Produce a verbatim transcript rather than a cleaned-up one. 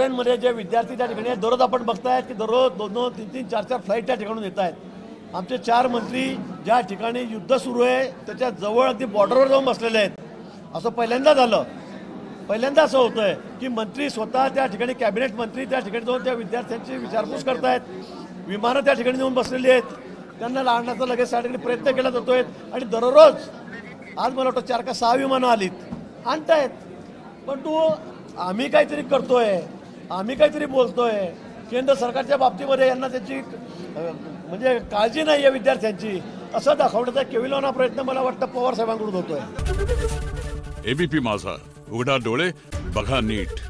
Ukraine मध्ये जे विद्यार्थी त्या ठिकाणी दररोज आपण बघतायत की दररोज दोन दोन तीन तीन चार चार फ्लाइट त्या ठिकाणी येत आहेत। आमचे चार मंत्री ज्या ठिकाणी युद्ध सुरू आहे त्याच्या जवळ अगदी बॉर्डरवर जाऊन बसलेले आहेत। असं पहिल्यांदा झालं, पहिल्यांदा असं होतंय की मंत्री स्वतः त्या ठिकाणी कॅबिनेट मंत्री त्या ठिकाणी जाऊन त्या विद्यार्थ्यांची विचारपूस करतायत। विमानं त्या ठिकाणी जाऊन बसलेली आहेत, त्यांना लावण्याचा लगेच त्या ठिकाणी प्रयत्न केला जातोय। आणि दररोज आज मला वाटतं चार का सहा विमानं आलीत आणतायत। पण तू आम्ही काहीतरी करतोय, आम्ही काहीतरी बोलतोय, केंद्र सरकारच्या बाबतीमध्ये यांना त्याची म्हणजे काळजी नाही आहे विद्यार्थ्यांची असं दाखवण्याचा केविलवाणा प्रयत्न मला वाटतं पवार साहेबांकडून होतोय। एबीपी माझा, उघडा डोळे बघा नीट।